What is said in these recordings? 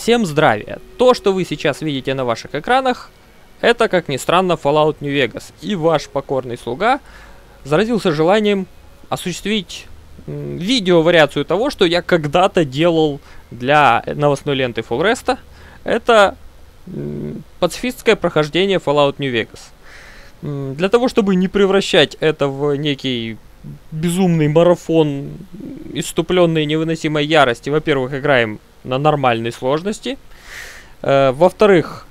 Всем здравия! То, что вы сейчас видите на ваших экранах, это, как ни странно, Fallout New Vegas. И ваш покорный слуга заразился желанием осуществить видео-вариацию того, что я когда-то делал для новостной ленты Fullrest. Это пацифистское прохождение Fallout New Vegas. Для того, чтобы не превращать это в некий безумный марафон исступленной невыносимой ярости, во-первых, играем на нормальной сложности. Во-вторых,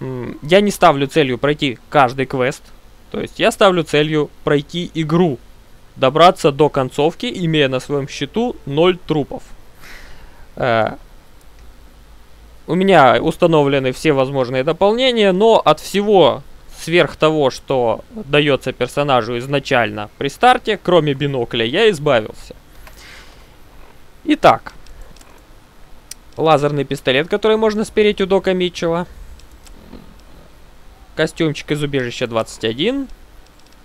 я не ставлю целью пройти каждый квест. То есть я ставлю целью пройти игру. Добраться до концовки, имея на своем счету 0 трупов. У меня установлены все возможные дополнения, но от всего сверх того, что дается персонажу изначально при старте, кроме бинокля, я избавился. Итак. Лазерный пистолет, который можно спереть у Дока Митчела. Костюмчик из убежища 21.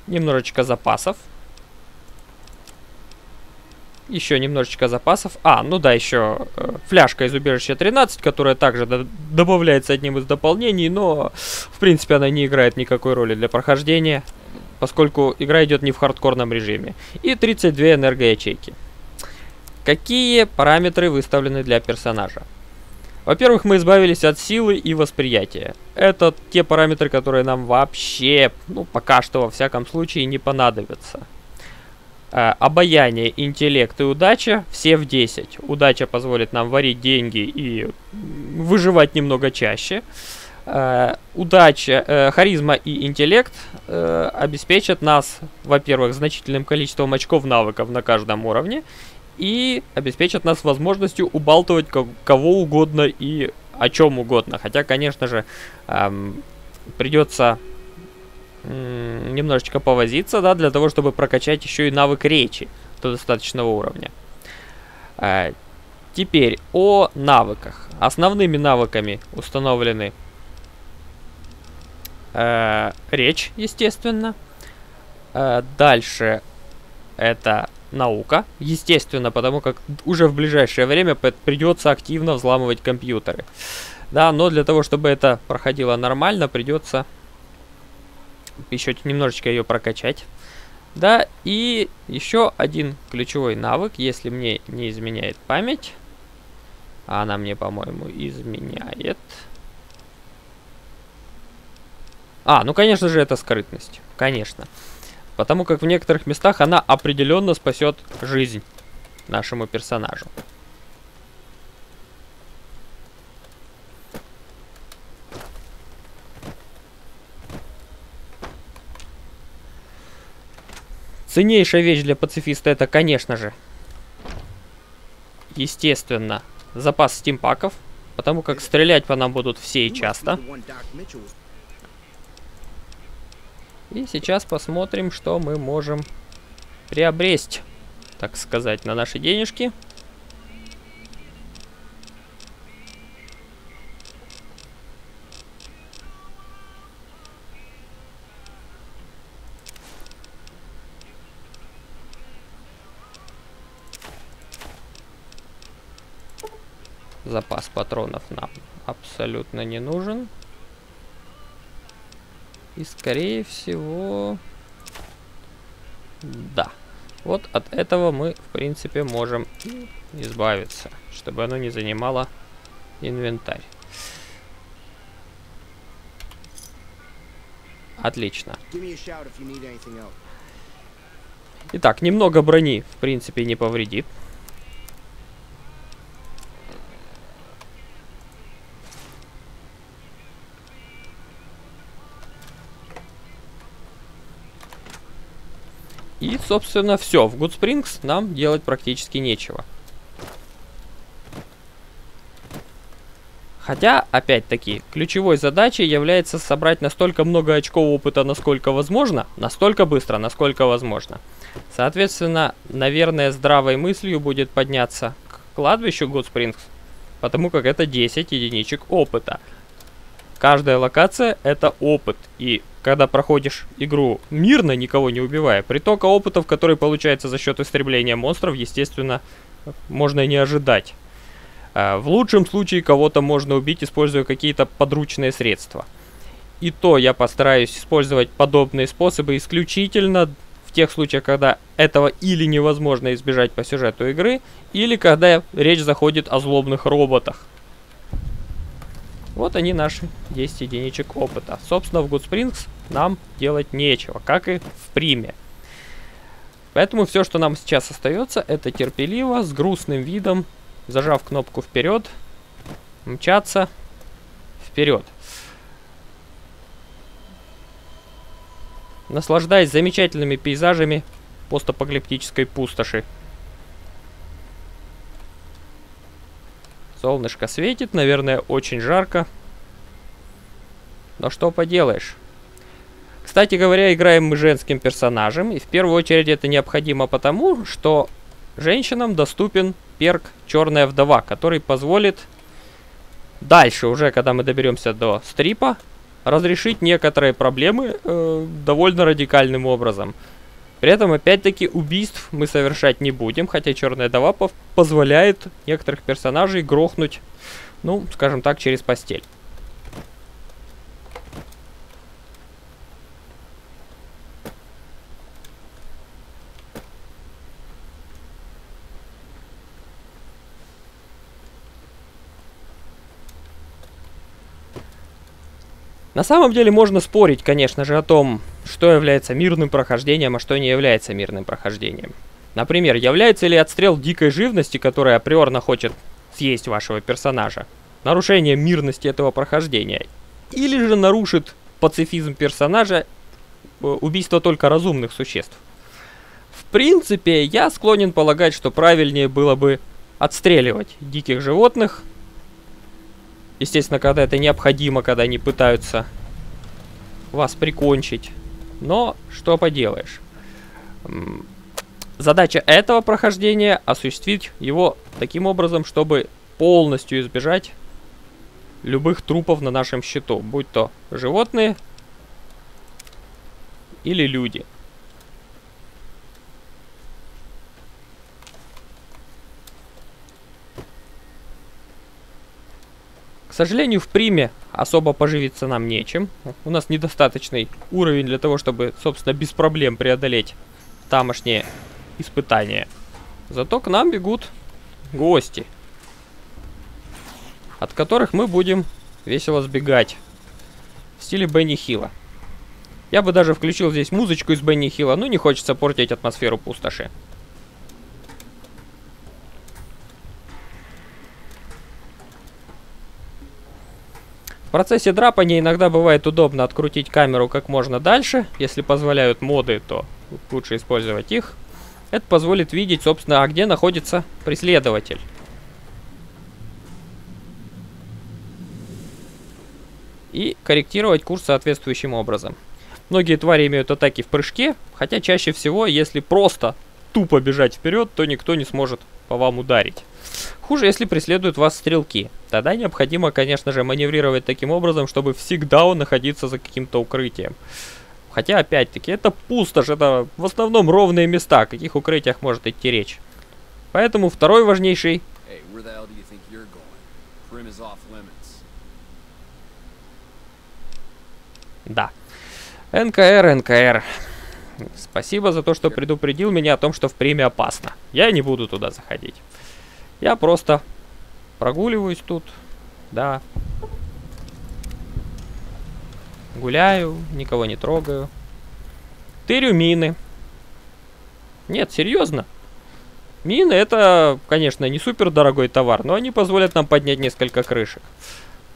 Немножечко запасов. Еще немножечко запасов. Ну да, еще фляжка из убежища 13, которая также добавляется одним из дополнений, но в принципе она не играет никакой роли для прохождения, поскольку игра идет не в хардкорном режиме. И 32 энергоячейки. Какие параметры выставлены для персонажа? Во-первых, мы избавились от силы и восприятия. Это те параметры, которые нам вообще, пока что, во всяком случае, не понадобятся. Обаяние, интеллект и удача все в 10. Удача позволит нам варить деньги и выживать немного чаще. Харизма и интеллект обеспечат нас, во-первых, значительным количеством очков навыков на каждом уровне. И обеспечат нас возможностью убалтывать кого угодно и о чем угодно. Хотя, конечно же, придется немножечко повозиться, да, для того, чтобы прокачать еще и навык речи до достаточного уровня. Теперь о навыках. Основными навыками установлены речь, естественно. Дальше это... Наука, естественно, потому как уже в ближайшее время придется активно взламывать компьютеры. Да, но для того, чтобы это проходило нормально, придется еще немножечко ее прокачать. Да, и еще один ключевой навык, если мне не изменяет память. А она мне, по-моему, изменяет. Ну, конечно же, это скрытность. Конечно. Потому как в некоторых местах она определенно спасет жизнь нашему персонажу. Ценнейшая вещь для пацифиста — это, конечно же, естественно, запас стимпаков. Потому как стрелять по нам будут все и часто. И сейчас посмотрим, что мы можем приобрести, так сказать, на наши денежки. Запас патронов нам абсолютно не нужен. И, скорее всего, да. Вот от этого мы, в принципе, можем избавиться, чтобы оно не занимало инвентарь. Отлично. Итак, немного брони, в принципе, не повредит. И, собственно, все. В Goodsprings нам делать практически нечего. Хотя, опять-таки, ключевой задачей является собрать настолько много очков опыта, насколько возможно, настолько быстро, насколько возможно. Соответственно, наверное, здравой мыслью будет подняться к кладбищу Goodsprings, потому как это 10 единичек опыта. Каждая локация — это опыт, и когда проходишь игру мирно, никого не убивая, притока опытов, который получается за счет истребления монстров, естественно, можно и не ожидать. В лучшем случае кого-то можно убить, используя какие-то подручные средства. И то я постараюсь использовать подобные способы исключительно в тех случаях, когда этого или невозможно избежать по сюжету игры, или когда речь заходит о злобных роботах. Вот они, наши 10 единичек опыта. Собственно, в Goodsprings нам делать нечего, как и в Примме. Поэтому все, что нам сейчас остается, это терпеливо, с грустным видом, зажав кнопку вперед, мчаться вперед. Наслаждаясь замечательными пейзажами постапокалиптической пустоши. Солнышко светит, наверное, очень жарко. Но что поделаешь. Кстати говоря, играем мы женским персонажем. И в первую очередь это необходимо потому, что женщинам доступен перк «Черная вдова», который позволит дальше, уже когда мы доберемся до стрипа, разрешить некоторые проблемы довольно радикальным образом. При этом, опять-таки, убийств мы совершать не будем, хотя «Черная вдова» позволяет некоторых персонажей грохнуть, ну, скажем так, через постель. На самом деле можно спорить, конечно же, о том, что является мирным прохождением, а что не является мирным прохождением. Например, является ли отстрел дикой живности, которая априорно хочет съесть вашего персонажа, нарушением мирности этого прохождения? Или же нарушит пацифизм персонажа убийство только разумных существ? В принципе, я склонен полагать, что правильнее было бы отстреливать диких животных. Естественно, когда это необходимо, когда они пытаются вас прикончить. Но что поделаешь. Задача этого прохождения — осуществить его таким образом, чтобы полностью избежать любых трупов на нашем счету. Будь то животные или люди. К сожалению, в Примме особо поживиться нам нечем. У нас недостаточный уровень для того, чтобы, собственно, без проблем преодолеть тамошние испытания. Зато к нам бегут гости, от которых мы будем весело сбегать в стиле Бенни Хилла. Я бы даже включил здесь музычку из Бенни Хилла, но не хочется портить атмосферу пустоши. В процессе драпания иногда бывает удобно открутить камеру как можно дальше. Если позволяют моды, то лучше использовать их. Это позволит видеть, собственно, где находится преследователь. И корректировать курс соответствующим образом. Многие твари имеют атаки в прыжке, хотя чаще всего, если просто тупо бежать вперед, то никто не сможет по вам ударить. Хуже, если преследуют вас стрелки. Тогда необходимо, конечно же, маневрировать таким образом, чтобы всегда находиться за каким-то укрытием. Хотя, опять-таки, это пустошь, это в основном ровные места, о каких укрытиях может идти речь. Поэтому второй важнейший... Да. НКР. Спасибо за то, что предупредил меня о том, что в Примме опасно. Я не буду туда заходить. Я просто прогуливаюсь тут, да. Гуляю, никого не трогаю. Тырю мины. Нет, серьезно. Мины — это, конечно, не супер дорогой товар, но они позволят нам поднять несколько крышек.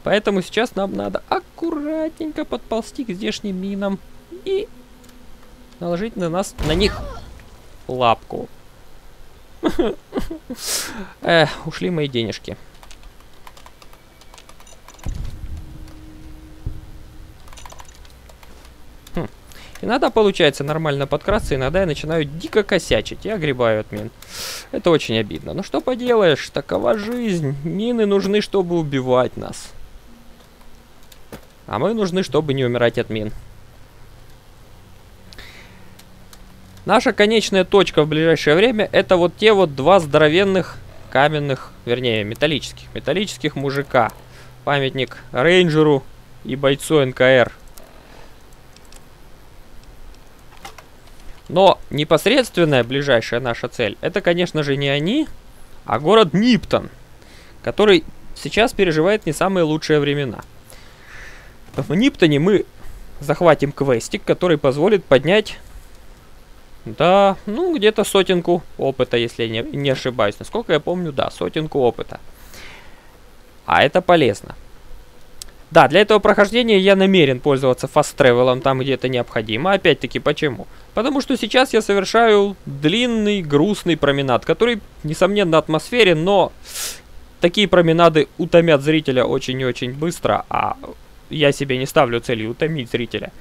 Поэтому сейчас нам надо аккуратненько подползти к здешним минам и наложить на них лапку. Ушли мои денежки. Иногда получается нормально подкрасться, иногда я начинаю дико косячить и огребаю от мин. Это очень обидно. Но что поделаешь, такова жизнь. Мины нужны, чтобы убивать нас. А мы нужны, чтобы не умирать от мин. Наша конечная точка в ближайшее время — это вот те вот два здоровенных каменных, вернее, металлических мужика. Памятник рейнджеру и бойцу НКР. Но непосредственная ближайшая наша цель, это, конечно же, не они, а город Ниптон, который сейчас переживает не самые лучшие времена. В Ниптоне мы захватим квестик, который позволит поднять, да, ну, где-то сотенку опыта, если я не ошибаюсь. Насколько я помню, да, сотенку опыта. А это полезно. Да, для этого прохождения я намерен пользоваться Fast Travel там, где это необходимо. Опять-таки, почему? Потому что сейчас я совершаю длинный, грустный променад, который, несомненно, атмосферен, но такие променады утомят зрителя очень и очень быстро, а я себе не ставлю целью утомить зрителя.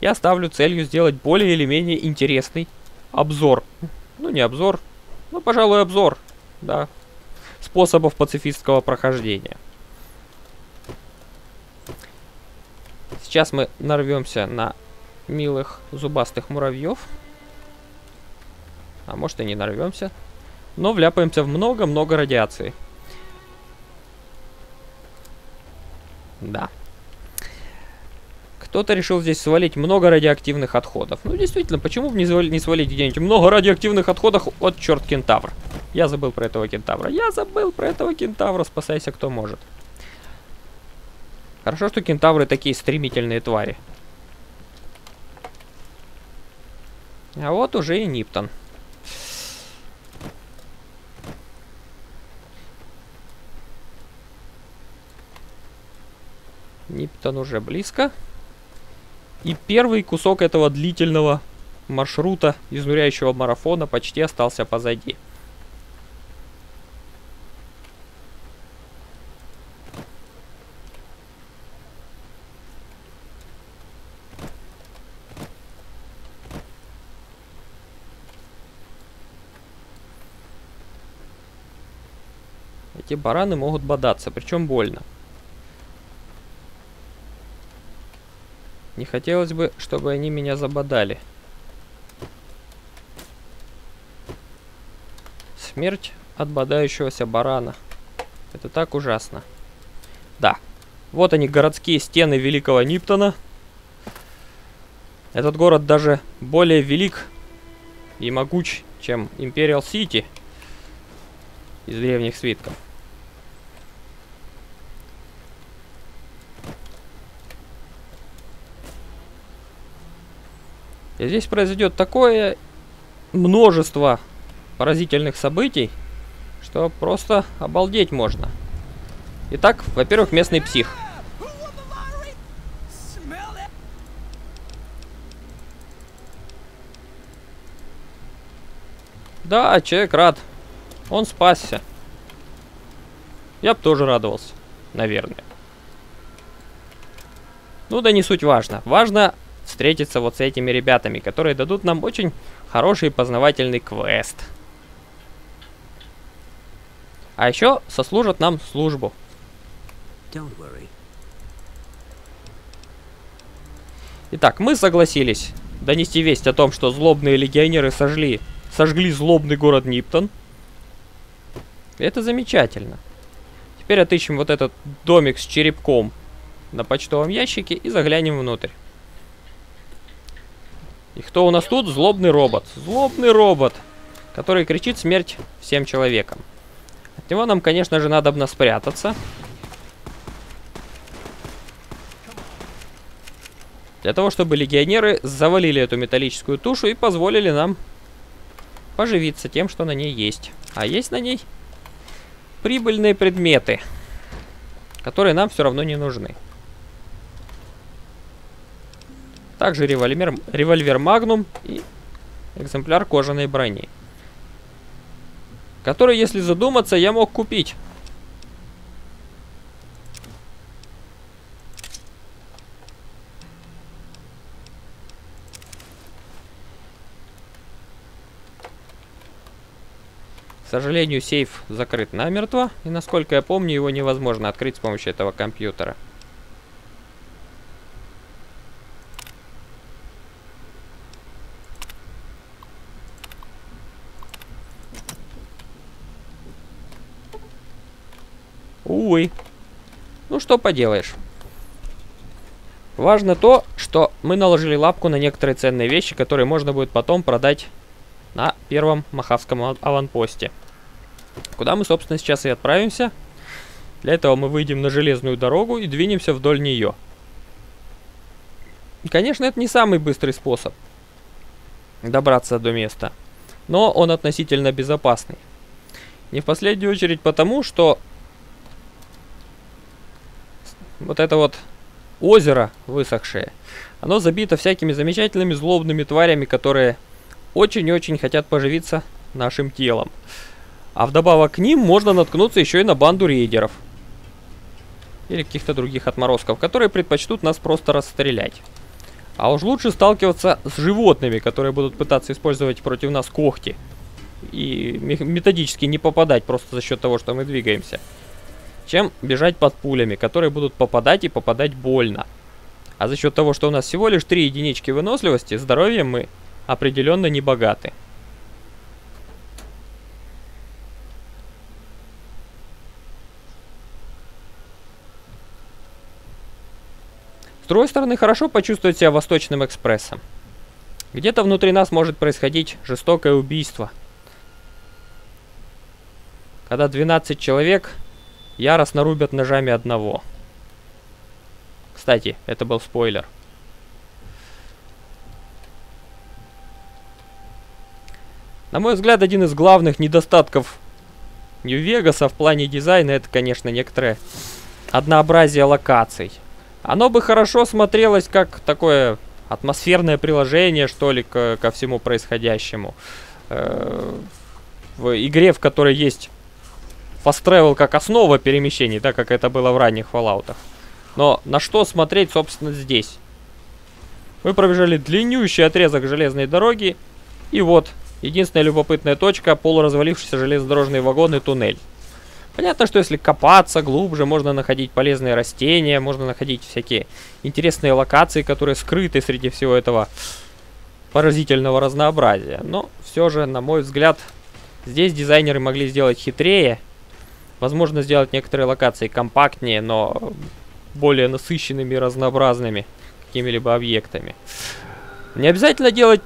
Я ставлю целью сделать более или менее интересный обзор. Ну, не обзор, ну, пожалуй, обзор, да, способов пацифистского прохождения. Сейчас мы нарвемся на милых зубастых муравьев. А может и не нарвемся. Но вляпаемся в много-много радиации. Да. Кто-то решил здесь свалить много радиоактивных отходов. Ну действительно, почему бы не свалить где-нибудь много радиоактивных отходов от черт кентавра? Я забыл про этого кентавра. Я забыл про этого кентавра. Спасайся, кто может. Хорошо, что кентавры такие стремительные твари. А вот уже и Ниптон. Ниптон уже близко. И первый кусок этого длительного маршрута, изнуряющего марафона, почти остался позади. Эти бараны могут бодаться, причем больно. Не хотелось бы, чтобы они меня забодали. Смерть от бодающегося барана. Это так ужасно. Да, вот они, городские стены великого Ниптона. Этот город даже более велик и могуч, чем Империал Сити из древних свитков. И здесь произойдет такое множество поразительных событий, что просто обалдеть можно. Итак, во-первых, местный псих. Да, человек рад. Он спасся. Я бы тоже радовался, наверное. Ну да не суть важно. Важно встретиться вот с этими ребятами, которые дадут нам очень хороший познавательный квест. А еще сослужат нам службу. Итак, мы согласились донести весть о том, что злобные легионеры сожгли злобный город Ниптон. Это замечательно. Теперь отыщем вот этот домик с черепком на почтовом ящике и заглянем внутрь. И кто у нас тут? Злобный робот. Злобный робот, который кричит смерть всем человекам. От него нам, конечно же, надобно спрятаться. Для того, чтобы легионеры завалили эту металлическую тушу и позволили нам поживиться тем, что на ней есть. А есть на ней прибыльные предметы, которые нам все равно не нужны. Также револьвер Magnum и экземпляр кожаной брони. Который, если задуматься, я мог купить. К сожалению, сейф закрыт намертво. И, насколько я помню, его невозможно открыть с помощью этого компьютера. Ну что поделаешь. Важно то, что мы наложили лапку на некоторые ценные вещи, которые можно будет потом продать на первом махавском аванпосте. Куда мы, собственно, сейчас и отправимся. Для этого мы выйдем на железную дорогу и двинемся вдоль нее. И, конечно, это не самый быстрый способ добраться до места, но он относительно безопасный. Не в последнюю очередь потому, что вот это вот озеро высохшее, оно забито всякими замечательными злобными тварями, которые очень-очень хотят поживиться нашим телом. А вдобавок к ним можно наткнуться еще и на банду рейдеров. Или каких-то других отморозков, которые предпочтут нас просто расстрелять. А уж лучше сталкиваться с животными, которые будут пытаться использовать против нас когти. И методически не попадать просто за счет того, что мы двигаемся. Чем бежать под пулями, которые будут попадать и попадать больно. А за счет того, что у нас всего лишь 3 единички выносливости, здоровьем мы определенно не богаты. С другой стороны, хорошо почувствовать себя Восточным экспрессом. Где-то внутри нас может происходить жестокое убийство. Когда 12 человек яростно рубят ножами одного. Кстати, это был спойлер. На мой взгляд, один из главных недостатков Нью-Вегаса в плане дизайна, это, конечно, некоторое однообразие локаций. Оно бы хорошо смотрелось как такое атмосферное приложение, что ли, ко всему происходящему. В игре, в которой есть Fast Travel как основа перемещений, так как это было в ранних Fallout'ах. Но на что смотреть, собственно, здесь? Мы пробежали длиннющий отрезок железной дороги, и вот единственная любопытная точка — полуразвалившийся железнодорожный вагон и туннель. Понятно, что если копаться глубже, можно находить полезные растения, можно находить всякие интересные локации, которые скрыты среди всего этого поразительного разнообразия. Но все же, на мой взгляд, здесь дизайнеры могли сделать хитрее. Возможно, сделать некоторые локации компактнее, но более насыщенными и разнообразными какими-либо объектами. Не обязательно делать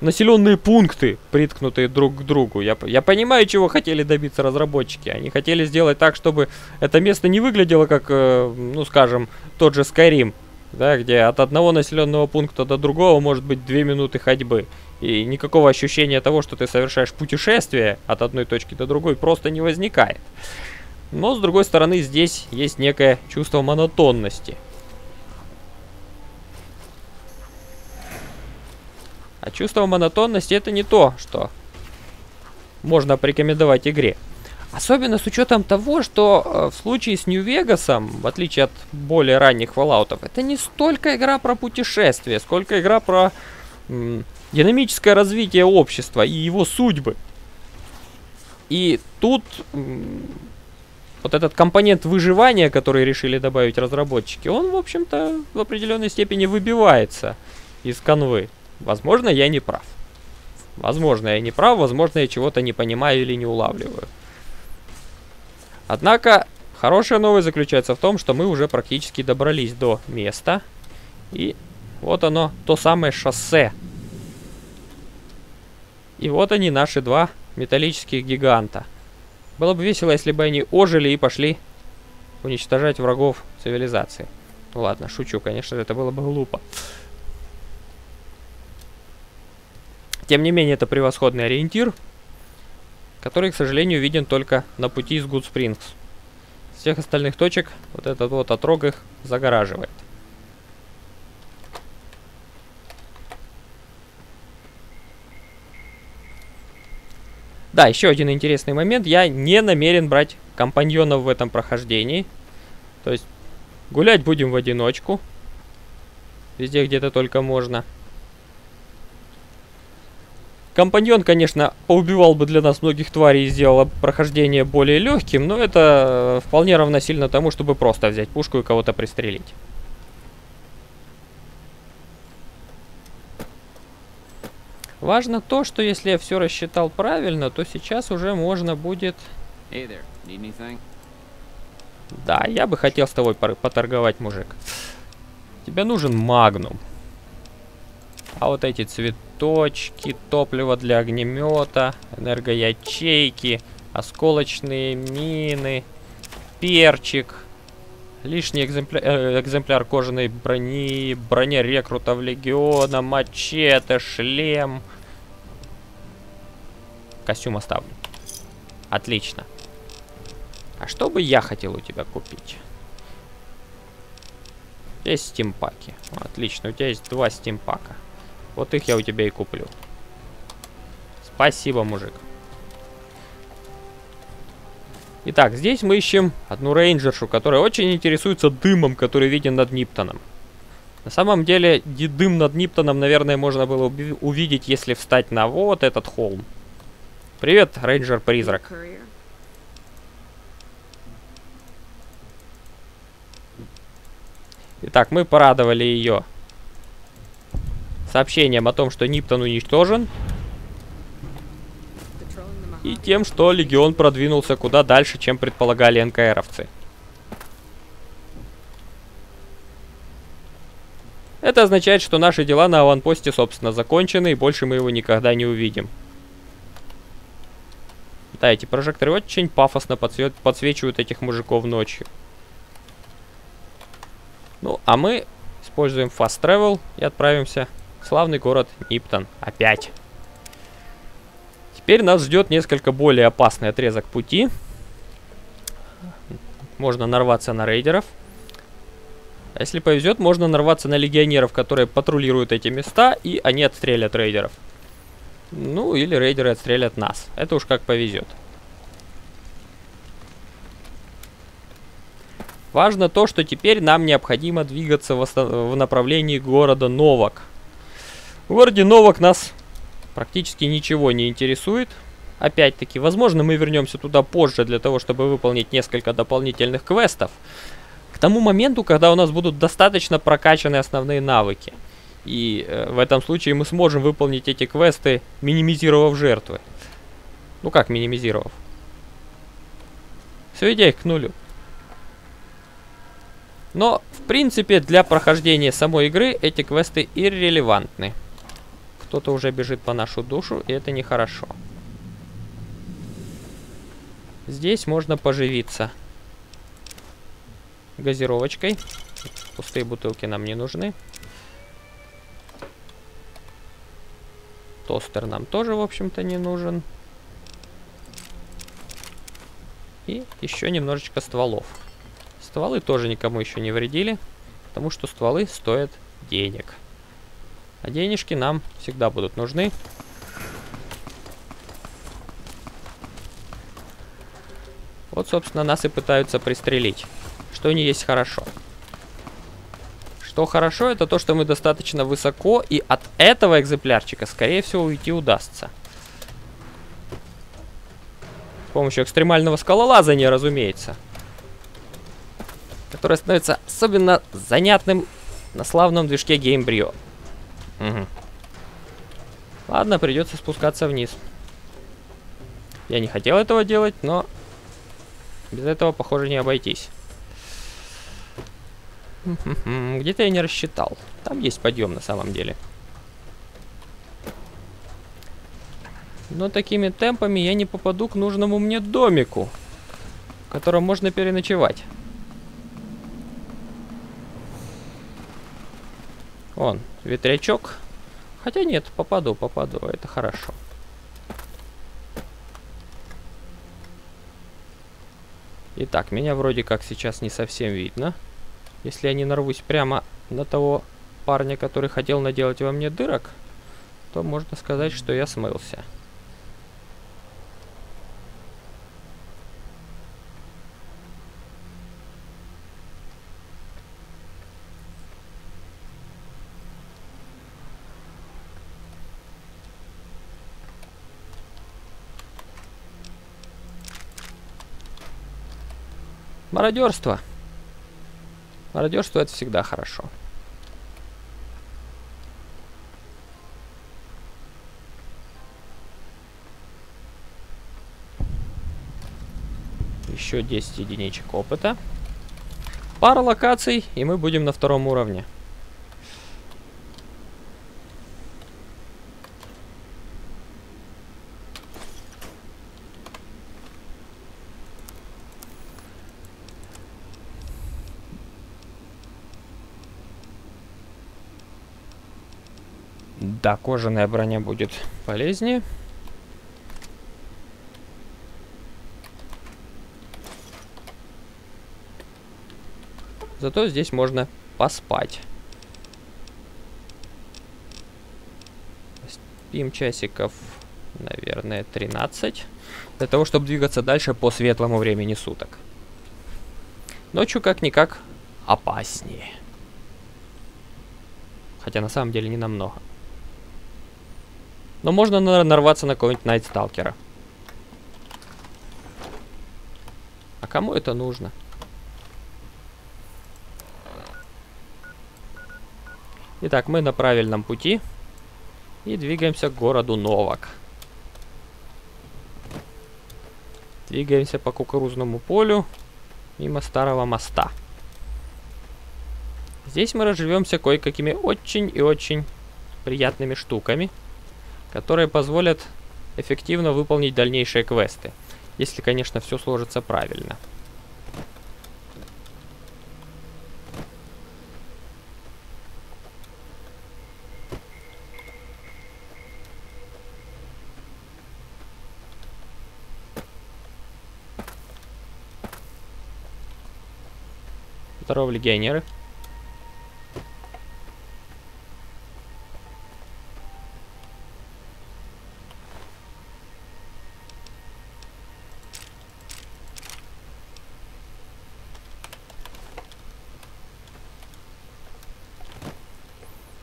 населенные пункты, приткнутые друг к другу. Я понимаю, чего хотели добиться разработчики. Они хотели сделать так, чтобы это место не выглядело как, ну скажем, тот же Skyrim, да, где от одного населенного пункта до другого может быть 2 минуты ходьбы. И никакого ощущения того, что ты совершаешь путешествие от одной точки до другой, просто не возникает. Но, с другой стороны, здесь есть некое чувство монотонности. А чувство монотонности — это не то, что можно порекомендовать игре. Особенно с учетом того, что в случае с Нью-Вегасом, в отличие от более ранних Fallout'ов, это не столько игра про путешествие, сколько игра про динамическое развитие общества и его судьбы. И тут вот этот компонент выживания, который решили добавить разработчики, он, в общем-то, в определенной степени выбивается из канвы. Возможно, я не прав. Возможно, я не прав, возможно, я чего-то не понимаю или не улавливаю. Однако, хорошая новость заключается в том, что мы уже практически добрались до места. И вот оно, то самое шоссе. И вот они, наши два металлических гиганта. Было бы весело, если бы они ожили и пошли уничтожать врагов цивилизации. Ну ладно, шучу, конечно, это было бы глупо. Тем не менее, это превосходный ориентир, который, к сожалению, виден только на пути из Гудспрингс. С всех остальных точек вот этот вот отрог их загораживает. Да, еще один интересный момент. Я не намерен брать компаньонов в этом прохождении. То есть гулять будем в одиночку. Везде, где -то только можно. Компаньон, конечно, поубивал бы для нас многих тварей и сделал прохождение более легким, но это вполне равносильно тому, чтобы просто взять пушку и кого-то пристрелить. Важно то, что если я все рассчитал правильно, то сейчас уже можно будет Да, я бы хотел с тобой поторговать, мужик. Тебе нужен магнум. А вот эти цветочки, топливо для огнемета, энергоячейки, осколочные мины, перчик, лишний экземпляр кожаной брони, броня рекрутов легиона, мачете, шлем. Костюм оставлю. Отлично. А что бы я хотел у тебя купить? Есть стимпаки. Отлично, у тебя есть 2 стимпака. Вот их я у тебя и куплю. Спасибо, мужик. Итак, здесь мы ищем одну рейнджершу, которая очень интересуется дымом, который виден над Ниптоном. На самом деле, дым над Ниптоном, наверное, можно было увидеть, если встать на вот этот холм. Привет, рейнджер-призрак. Итак, мы порадовали ее сообщением о том, что Ниптон уничтожен. И тем, что Легион продвинулся куда дальше, чем предполагали НКРовцы. Это означает, что наши дела на аванпосте, собственно, закончены, и больше мы его никогда не увидим. Да, эти прожекторы очень пафосно подсвечивают этих мужиков ночью. Ну, а мы используем Fast Travel и отправимся в славный город Ниптон. Опять. Теперь нас ждет несколько более опасный отрезок пути. Можно нарваться на рейдеров. А если повезет, можно нарваться на легионеров, которые патрулируют эти места, и они отстрелят рейдеров. Ну, или рейдеры отстрелят нас. Это уж как повезет. Важно то, что теперь нам необходимо двигаться в направлении города Новак. В городе Новак нас практически ничего не интересует. Опять-таки, возможно, мы вернемся туда позже для того, чтобы выполнить несколько дополнительных квестов. К тому моменту, когда у нас будут достаточно прокачаны основные навыки. И в этом случае мы сможем выполнить эти квесты, минимизировав жертвы. Ну как минимизировав? Сведя их к нулю. Но, в принципе, для прохождения самой игры эти квесты иррелевантны. Кто-то уже бежит по нашу душу, и это нехорошо. Здесь можно поживиться газировочкой. Пустые бутылки нам не нужны. Тостер нам тоже, в общем-то, не нужен. И еще немножечко стволов. Стволы тоже никому еще не вредили, потому что стволы стоят денег. А денежки нам всегда будут нужны. Вот, собственно, нас и пытаются пристрелить, что не есть хорошо. Что хорошо, это то, что мы достаточно высоко, и от этого экземплярчика, скорее всего, уйти удастся. С помощью экстремального скалолазания, разумеется. Которое становится особенно занятным на славном движке GameBrio. Угу. Ладно, придется спускаться вниз. Я не хотел этого делать, но без этого, похоже, не обойтись. Где-то я не рассчитал. Там есть подъем на самом деле. Но такими темпами я не попаду к нужному мне домику, в котором можно переночевать. Вон, ветрячок. Хотя нет, попаду, попаду. Это хорошо. Итак, меня вроде как сейчас не совсем видно. Если я не нарвусь прямо на того парня, который хотел наделать во мне дырок, то можно сказать, что я смылся. Мародерство. Мародерство — это всегда хорошо. Еще 10 единичек опыта. Пара локаций, и мы будем на втором уровне. Да, кожаная броня будет полезнее. Зато здесь можно поспать. Спим часиков, наверное, 13. Для того, чтобы двигаться дальше по светлому времени суток. Ночью как-никак опаснее. Хотя на самом деле не намного. Но можно нарваться на какого-нибудь Найтсталкера. А кому это нужно? Итак, мы на правильном пути. И двигаемся к городу Новак. Двигаемся по кукурузному полю. Мимо старого моста. Здесь мы разживемся кое-какими очень и очень приятными штуками, которые позволят эффективно выполнить дальнейшие квесты. Если, конечно, все сложится правильно. Здорово, легионеры.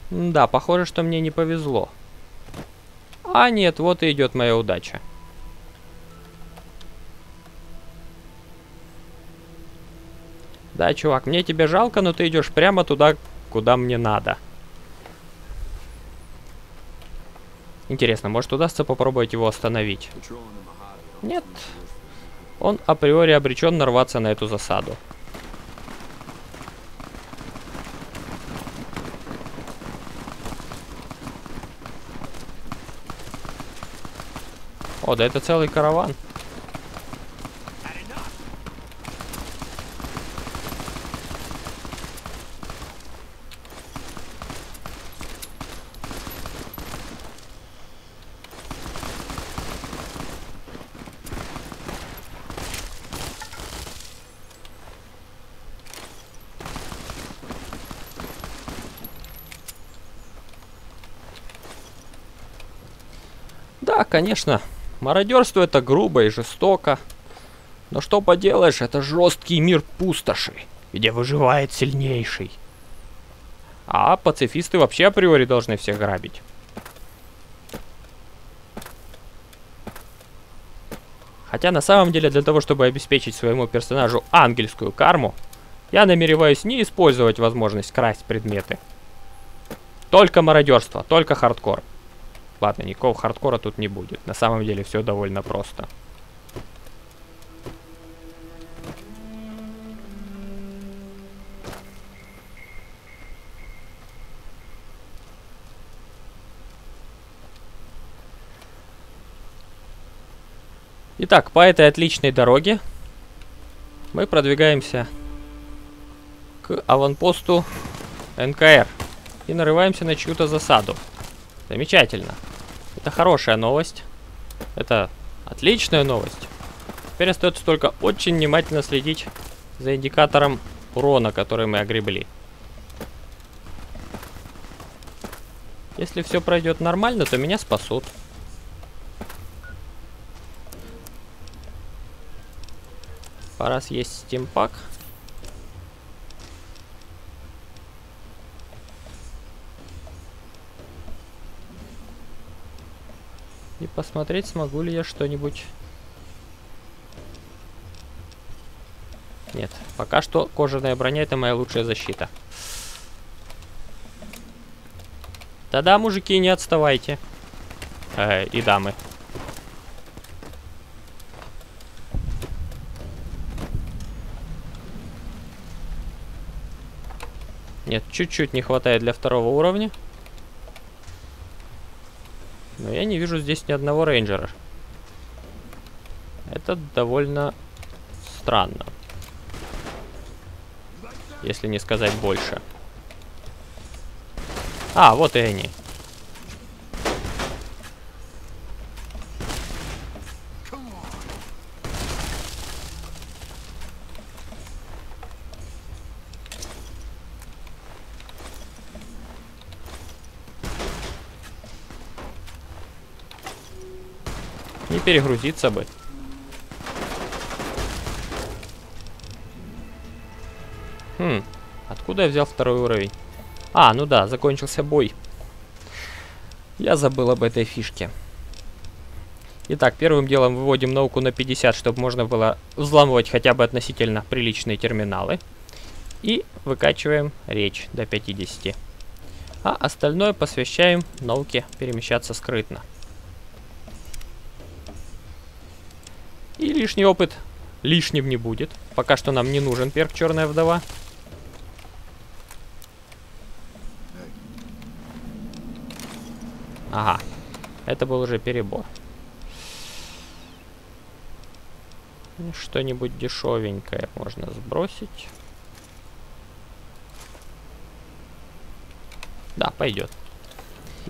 Да, похоже, что мне не повезло. А нет, вот и идет моя удача. Да, чувак, мне тебя жалко, но ты идешь прямо туда, куда мне надо. Интересно, может удастся попробовать его остановить? Нет. Он априори обречен нарваться на эту засаду. О, да это целый караван. Да, конечно. Мародерство это грубо и жестоко. Но что поделаешь, это жесткий мир пустоши, где выживает сильнейший. А пацифисты вообще априори должны всех грабить. Хотя на самом деле для того, чтобы обеспечить своему персонажу ангельскую карму, я намереваюсь не использовать возможность красть предметы. Только мародерство, только хардкор. Ладно, никакого хардкора тут не будет. На самом деле все довольно просто. Итак, по этой отличной дороге мы продвигаемся к аванпосту НКР и нарываемся на чью-то засаду. Замечательно. Это хорошая новость. Это отличная новость. Теперь остается только очень внимательно следить за индикатором урона, который мы огребли. Если все пройдет нормально, то меня спасут. Пора съесть стимпак. И посмотреть, смогу ли я что-нибудь... Нет, пока что кожаная броня это моя лучшая защита. Да-да, мужики, не отставайте. И дамы. Нет, чуть-чуть не хватает для второго уровня. Но я не вижу здесь ни одного рейнджера. Это довольно странно. Если не сказать больше. А, вот и они. Не перегрузиться бы. Откуда я взял второй уровень? А, ну да, закончился бой. Я забыл об этой фишке. Итак, первым делом выводим науку на 50, чтобы можно было взламывать хотя бы относительно приличные терминалы. И выкачиваем речь до 50. А остальное посвящаем науке перемещаться скрытно. И лишний опыт лишним не будет. Пока что нам не нужен перк «Черная вдова». Ага, это был уже перебор. Что-нибудь дешевенькое можно сбросить. Да, пойдет.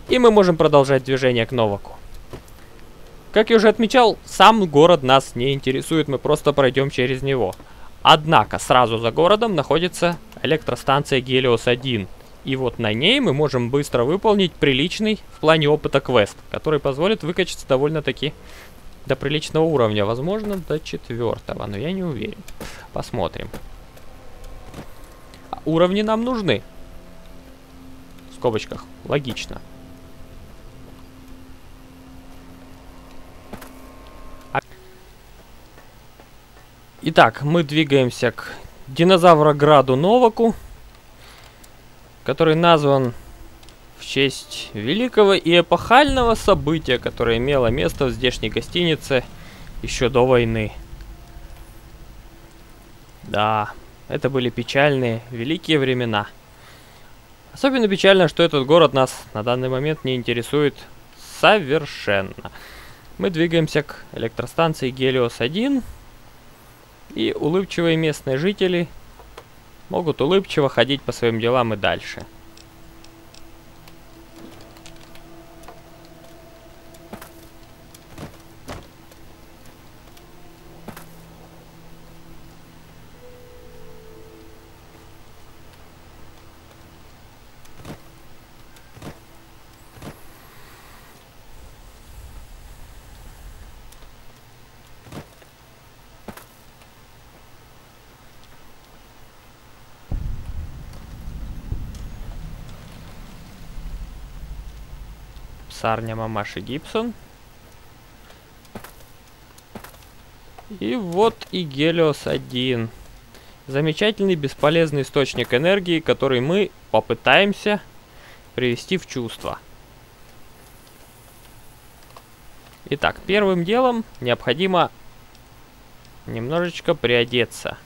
И мы можем продолжать движение к Новаку. Как я уже отмечал, сам город нас не интересует, мы просто пройдем через него. Однако, сразу за городом находится электростанция Helios-1. И вот на ней мы можем быстро выполнить приличный в плане опыта квест, который позволит выкачаться довольно-таки до приличного уровня. Возможно, до 4-го, но я не уверен. Посмотрим. А уровни нам нужны. В скобочках. Логично. Итак, мы двигаемся к динозаврограду Новаку, который назван в честь великого и эпохального события, которое имело место в здешней гостинице еще до войны. Да, это были печальные, великие времена. Особенно печально, что этот город нас на данный момент не интересует совершенно. Мы двигаемся к электростанции Helios-1, и улыбчивые местные жители могут улыбчиво ходить по своим делам и дальше. Псарня мамаши Гибсон. И вот и Helios-1. Замечательный бесполезный источник энергии, который мы попытаемся привести в чувство. Итак, первым делом необходимо немножечко приодеться.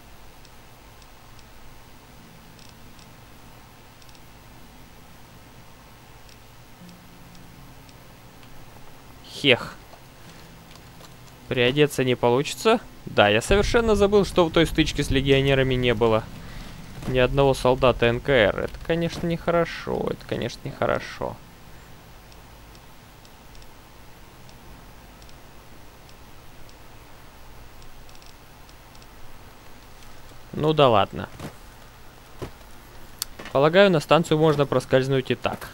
Хех. Приодеться не получится. Да, я совершенно забыл, что в той стычке с легионерами не было ни одного солдата НКР. Это, конечно, нехорошо. Это, конечно, нехорошо. Ну да ладно. Полагаю, на станцию можно проскользнуть и так.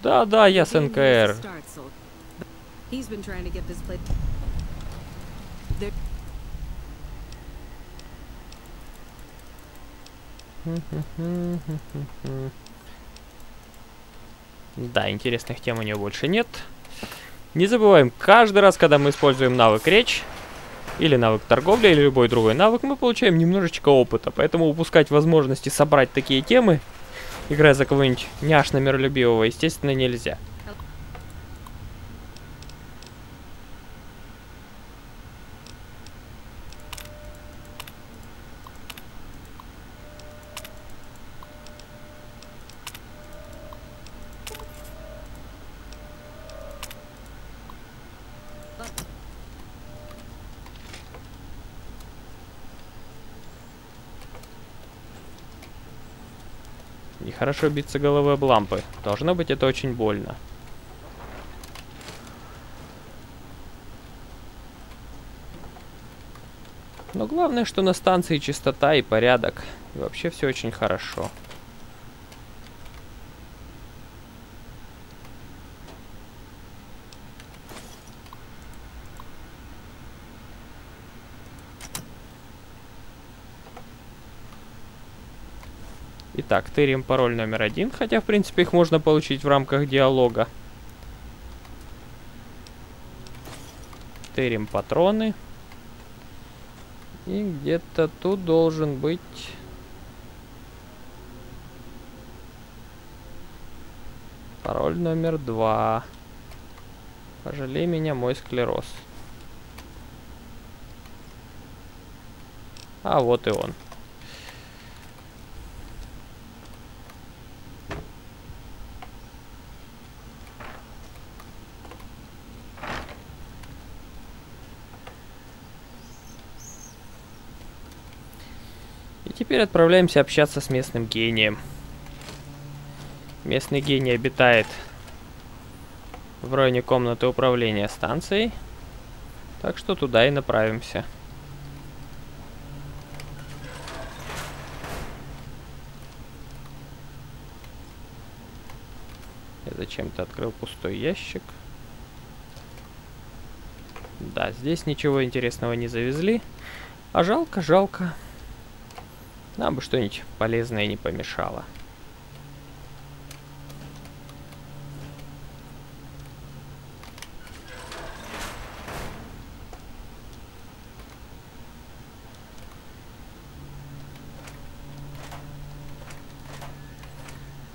Да, я с НКР. Да, интересных тем у нее больше нет. Не забываем, каждый раз, когда мы используем навык речь, или навык торговли, или любой другой навык, мы получаем немножечко опыта. Поэтому упускать возможности собрать такие темы, играя за кого-нибудь няшно миролюбивого, естественно, нельзя. Хорошо биться головой об лампы. Должно быть, это очень больно. Но главное, что на станции чистота и порядок. И вообще все очень хорошо. Итак, тырим пароль номер 1, хотя, в принципе, их можно получить в рамках диалога. Тырим патроны. И где-то тут должен быть... Пароль номер 2. Пожалей меня, мой склероз. А вот и он. Теперь отправляемся общаться с местным гением. Местный гений обитает в районе комнаты управления станцией. Так что туда и направимся. Я зачем-то открыл пустой ящик. Да, здесь ничего интересного не завезли. А жалко, жалко. Нам бы что-нибудь полезное не помешало.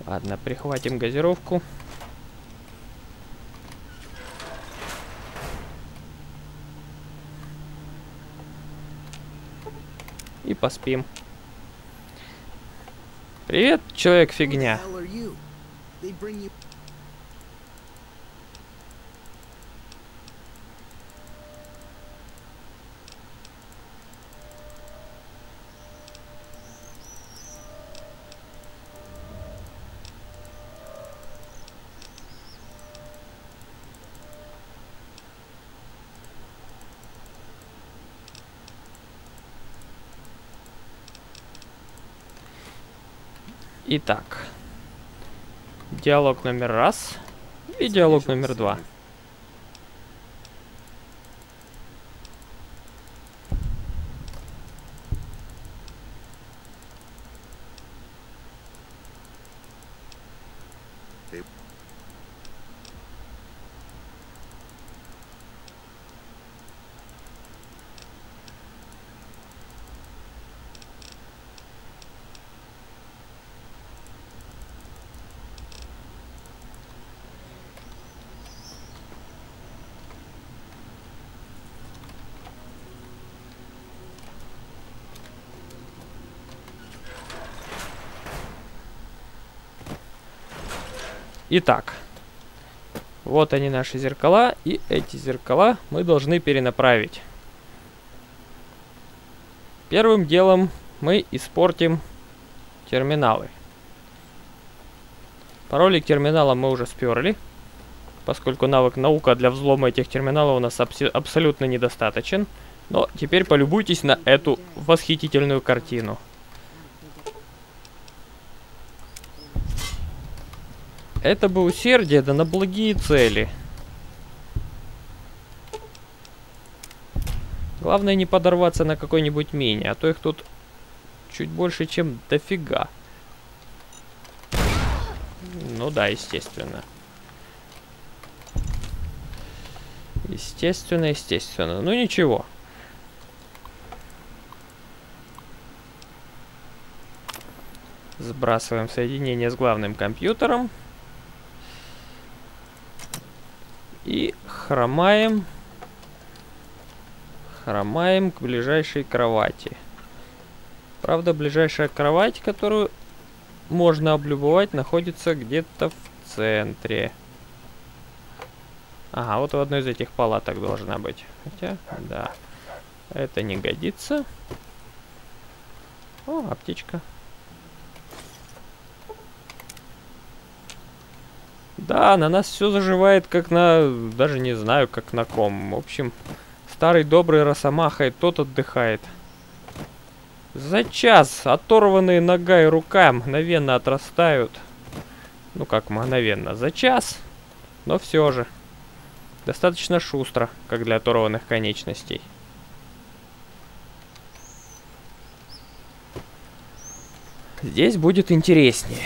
Ладно, прихватим газировку. И поспим. Привет, человек-фигня. Итак, диалог номер 1 и диалог номер 2. Итак, вот они, наши зеркала, и эти зеркала мы должны перенаправить. Первым делом мы испортим терминалы. Пароли к терминалам мы уже сперли, поскольку навык наука для взлома этих терминалов у нас абсолютно недостаточен. Но теперь полюбуйтесь на эту восхитительную картину. Это бы усердие, да на благие цели. Главное не подорваться на какой-нибудь мине, а то их тут чуть больше, чем дофига. Ну да, естественно. Естественно, естественно. Ну ничего. Сбрасываем соединение с главным компьютером. И хромаем. Хромаем к ближайшей кровати. Правда, ближайшая кровать, которую можно облюбовать, находится где-то в центре. Ага, вот в одной из этих палаток должна быть. Хотя, да. Это не годится. О, аптечка. Да, на нас все заживает, как на... Даже не знаю, как на ком. В общем, старый добрый росомаха и тот отдыхает. За час оторванные нога и рука мгновенно отрастают. Ну как мгновенно? За час. Но все же. Достаточно шустро, как для оторванных конечностей. Здесь будет интереснее.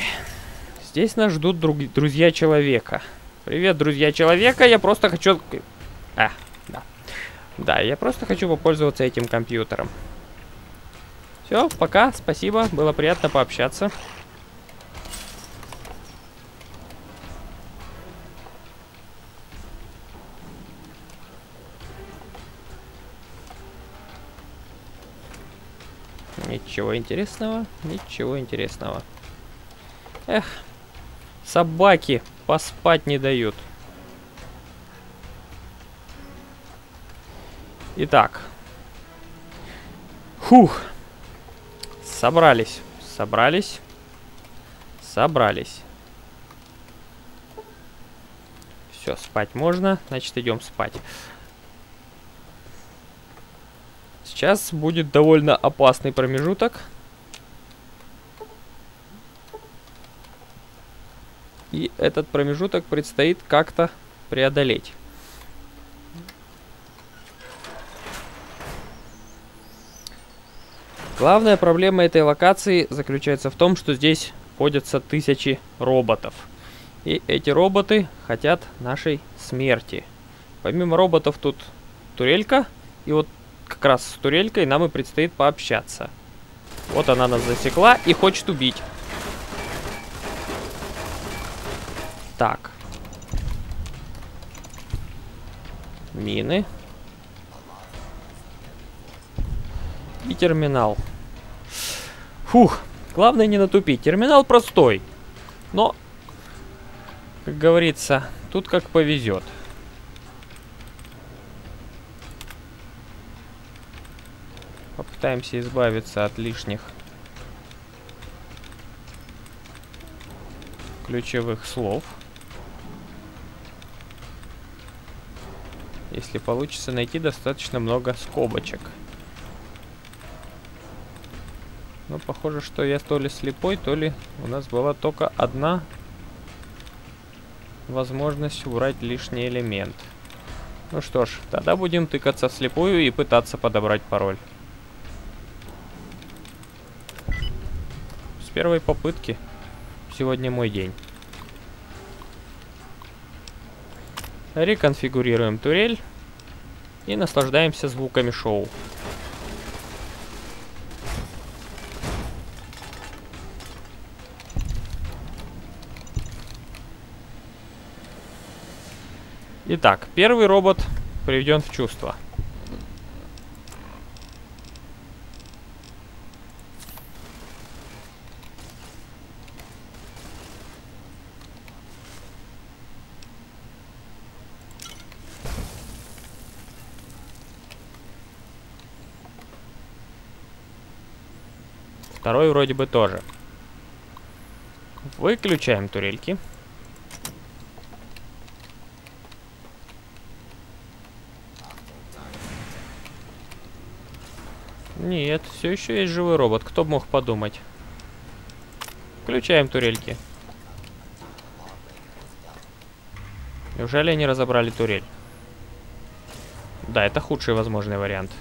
Здесь нас ждут друзья человека. Привет, друзья человека. Я просто хочу... да. Да, я просто хочу попользоваться этим компьютером. Все, пока, спасибо. Было приятно пообщаться. Ничего интересного, ничего интересного. Эх, собаки поспать не дают. Итак. Фух. Собрались. Собрались. Собрались. Все, спать можно. Значит, идем спать. Сейчас будет довольно опасный промежуток. И этот промежуток предстоит как-то преодолеть. Главная проблема этой локации заключается в том, что здесь ходятся тысячи роботов. И эти роботы хотят нашей смерти. Помимо роботов тут турелька. И вот как раз с турелькой нам и предстоит пообщаться. Вот она нас засекла и хочет убить. Так. Мины. И терминал. Фух, главное не натупить. Терминал простой. Но, как говорится, тут как повезет. Попытаемся избавиться от лишних ключевых слов. Если получится найти достаточно много скобочек. Но похоже, что я то ли слепой, то ли у нас была только одна возможность убрать лишний элемент. Ну что ж, тогда будем тыкаться вслепую и пытаться подобрать пароль. С первой попытки. Сегодня мой день. Реконфигурируем турель и наслаждаемся звуками шоу. Итак, первый робот приведен в чувство. Второй вроде бы тоже. Выключаем турельки. Нет, все еще есть живой робот. Кто бы мог подумать? Включаем турельки. Неужели они разобрали турель? Да, это худший возможный вариант.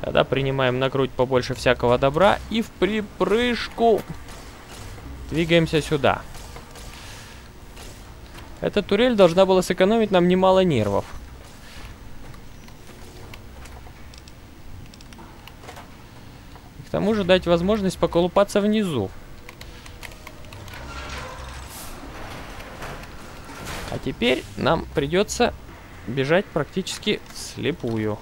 Тогда принимаем на грудь побольше всякого добра и в припрыжку двигаемся сюда. Эта турель должна была сэкономить нам немало нервов. И к тому же дать возможность поколупаться внизу. А теперь нам придется бежать практически вслепую.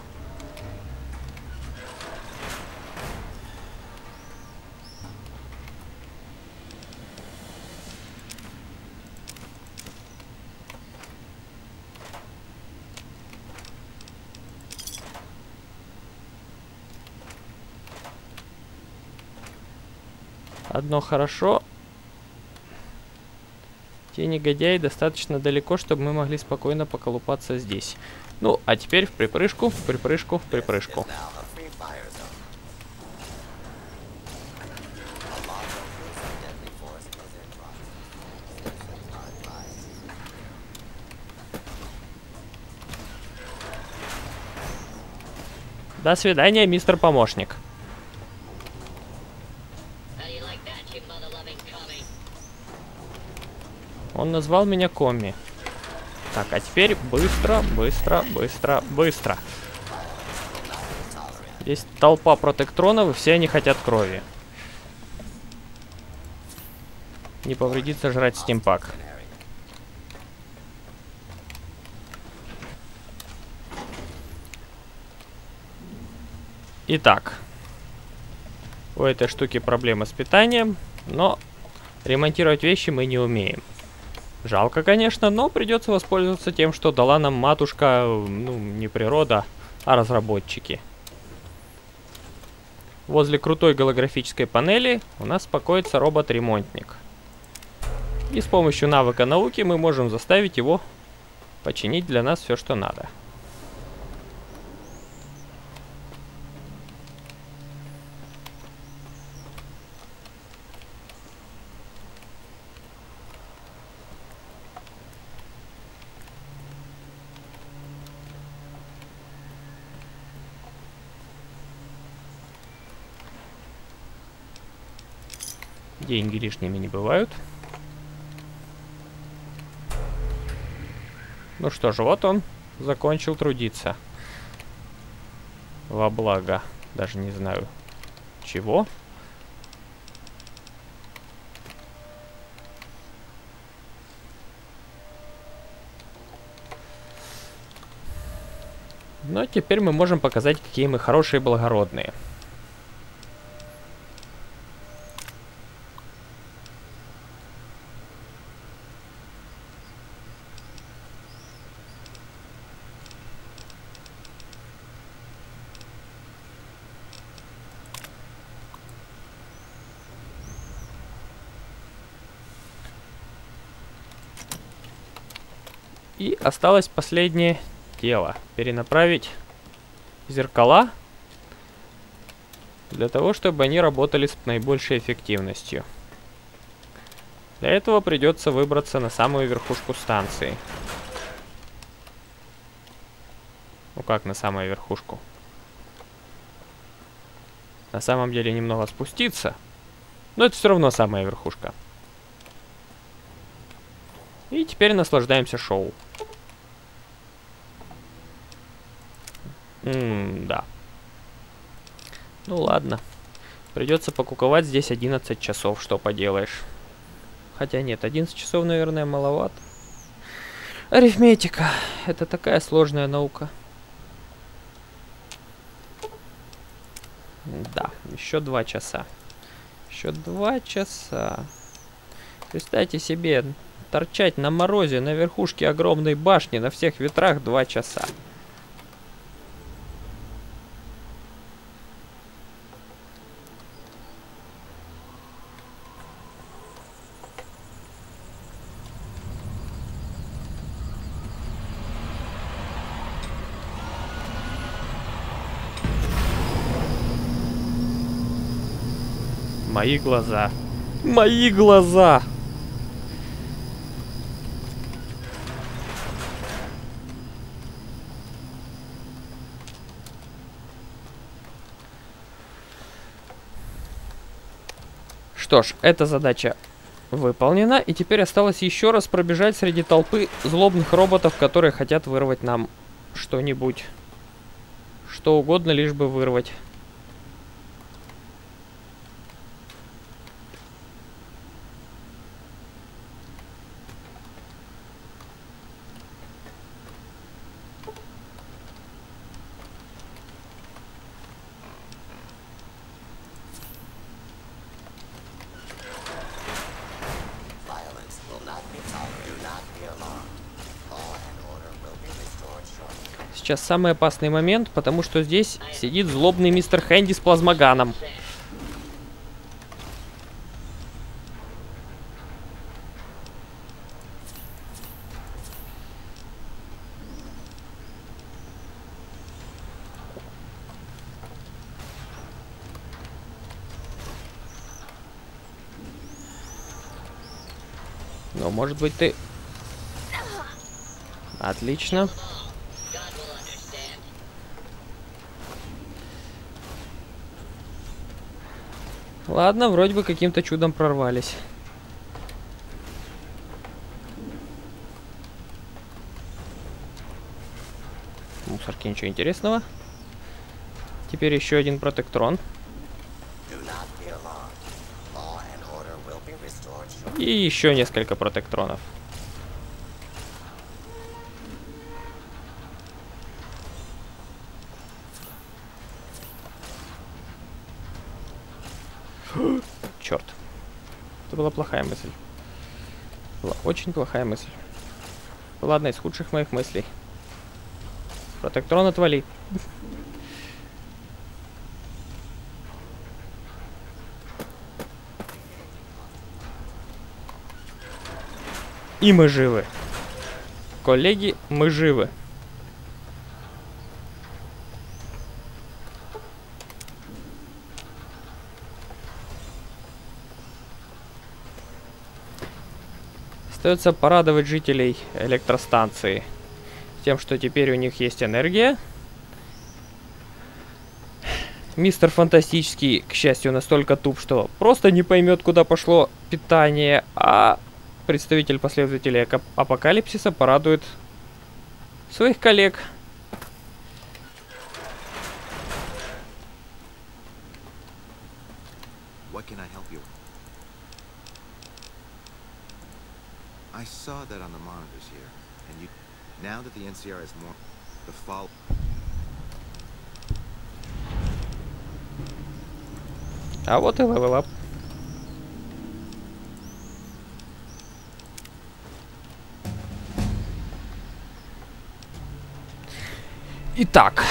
Одно хорошо. Те негодяи достаточно далеко, чтобы мы могли спокойно поколупаться здесь. Ну, а теперь в припрыжку, в припрыжку, в припрыжку. До свидания, мистер помощник. Он назвал меня комми. Так, а теперь быстро, быстро, быстро, быстро. Здесь толпа протектронов, и все они хотят крови. Не повредится жрать стимпак. Итак, у этой штуки проблема с питанием, но ремонтировать вещи мы не умеем. Жалко, конечно, но придется воспользоваться тем, что дала нам матушка, ну, не природа, а разработчики. Возле крутой голографической панели у нас покоится робот-ремонтник. И с помощью навыка науки мы можем заставить его починить для нас все, что надо. Деньги лишними не бывают. Ну что же, вот он закончил трудиться. Во благо. Даже не знаю, чего. Но теперь мы можем показать, какие мы хорошие и благородные. И осталось последнее дело. Перенаправить зеркала для того, чтобы они работали с наибольшей эффективностью. Для этого придется выбраться на самую верхушку станции. Ну как на самую верхушку? На самом деле немного спуститься, но это все равно самая верхушка. И теперь наслаждаемся шоу. Да. Ну ладно. Придется покуковать здесь 11 часов, что поделаешь. Хотя нет, 11 часов, наверное, маловато. Арифметика. Это такая сложная наука. Да, еще 2 часа. Еще 2 часа. Представьте себе... Торчать на морозе на верхушке огромной башни на всех ветрах 2 часа. Мои глаза. Мои глаза! Что ж, эта задача выполнена, и теперь осталось еще раз пробежать среди толпы злобных роботов, которые хотят вырвать нам что-нибудь. Что угодно, лишь бы вырвать. Сейчас самый опасный момент, потому что здесь сидит злобный мистер Хэнди с плазмоганом. Но может быть ты... Отлично. Ладно, вроде бы каким-то чудом прорвались. В мусорке ничего интересного. Теперь еще один протектрон. И еще несколько протектронов. Черт. Это была плохая мысль. Была очень плохая мысль. Была одна из худших моих мыслей. Протектрон, отвали. И мы живы. Коллеги, мы живы. Остается порадовать жителей электростанции тем, что теперь у них есть энергия. Мистер Фантастический, к счастью, настолько туп, что просто не поймет, куда пошло питание, а... Представитель последователей апокалипсиса порадует своих коллег. А вот и левелап. Итак.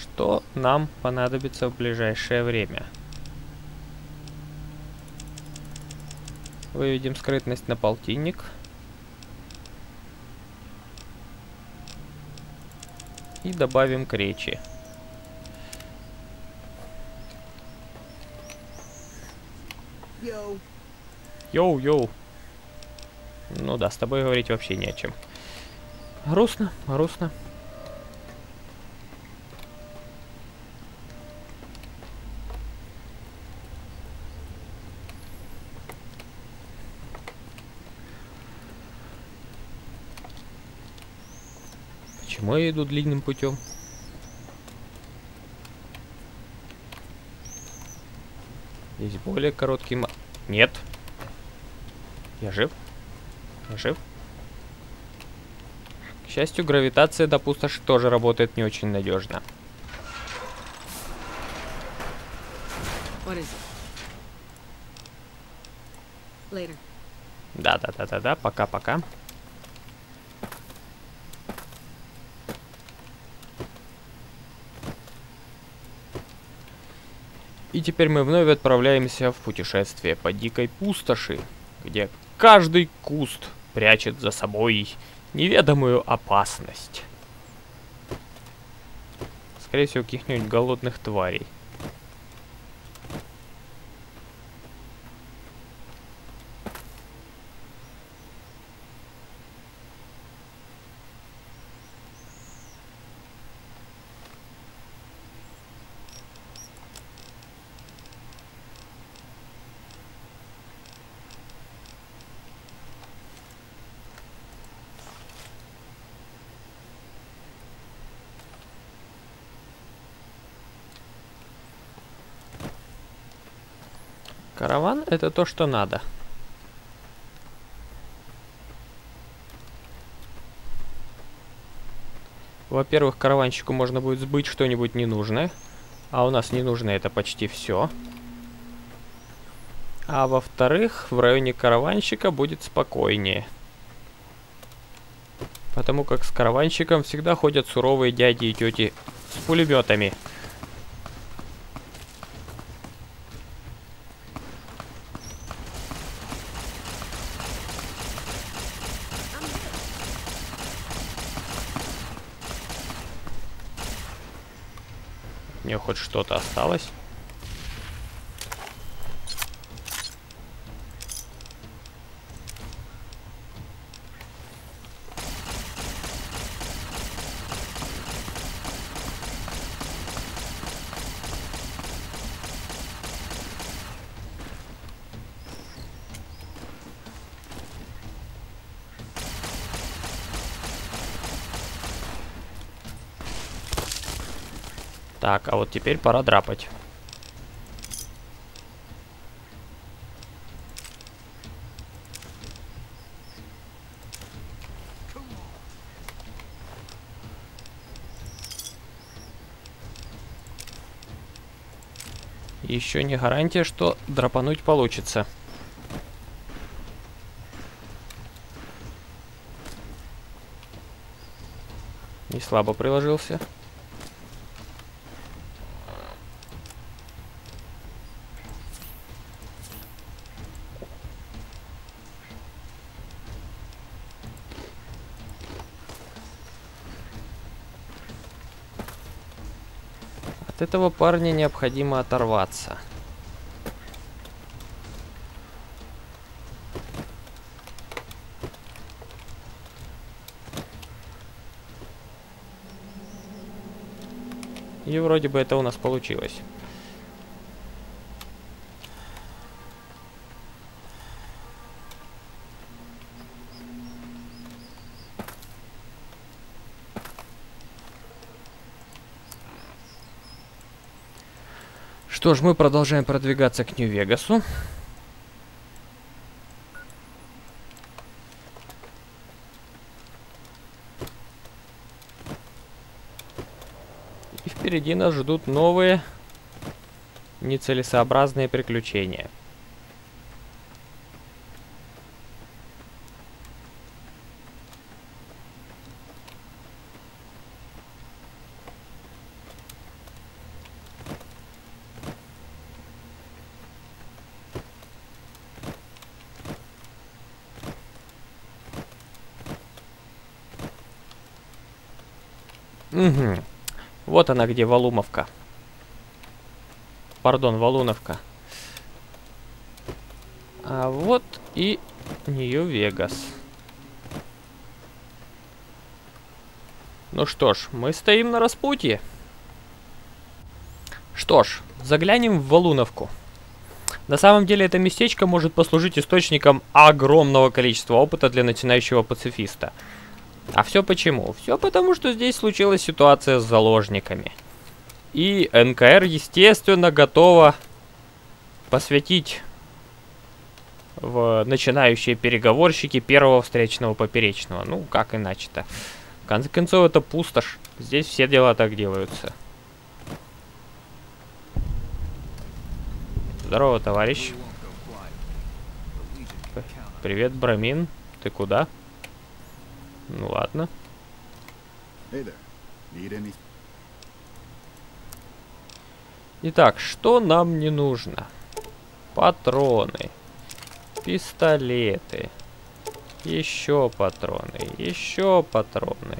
Что нам понадобится в ближайшее время? Выведем скрытность на полтинник. И добавим к речи. Йоу-йоу. Ну да, с тобой говорить вообще не о чем. Грустно, грустно. Почему я иду длинным путем? Здесь более короткий... Нет. Я жив. Жив. К счастью, гравитация до пустоши тоже работает не очень надежно. Да-да-да-да-да, пока-пока. И теперь мы вновь отправляемся в путешествие по дикой пустоши, где каждый куст прячет за собой неведомую опасность. Скорее всего, каких-нибудь голодных тварей. Караван — это то, что надо. Во-первых, караванщику можно будет сбыть что-нибудь ненужное. А у нас ненужное — это почти все. А во-вторых, в районе караванщика будет спокойнее. Потому как с караванщиком всегда ходят суровые дяди и тети с пулеметами. Хоть что-то осталось. Так, а вот теперь пора драпать. Еще не гарантия, что драпануть получится. Не слабо приложился. От этого парня необходимо оторваться. И вроде бы это у нас получилось. Что ж, мы продолжаем продвигаться к Нью-Вегасу. Впереди нас ждут новые нецелесообразные приключения. Угу. Вот она где, Валумовка. Пардон, Валуновка. А вот и Нью-Вегас. Ну что ж, мы стоим на распутье. Что ж, заглянем в Валуновку. На самом деле это местечко может послужить источником огромного количества опыта для начинающего пацифиста. А все почему? Все потому, что здесь случилась ситуация с заложниками. И НКР, естественно, готова посвятить в начинающие переговорщики первого встречного поперечного. Ну, как иначе-то? В конце концов, это пустошь. Здесь все дела так делаются. Здорово, товарищ. Привет, Брахмин. Ты куда? Ну ладно. Итак, что нам не нужно? Патроны, пистолеты, еще патроны, еще патроны,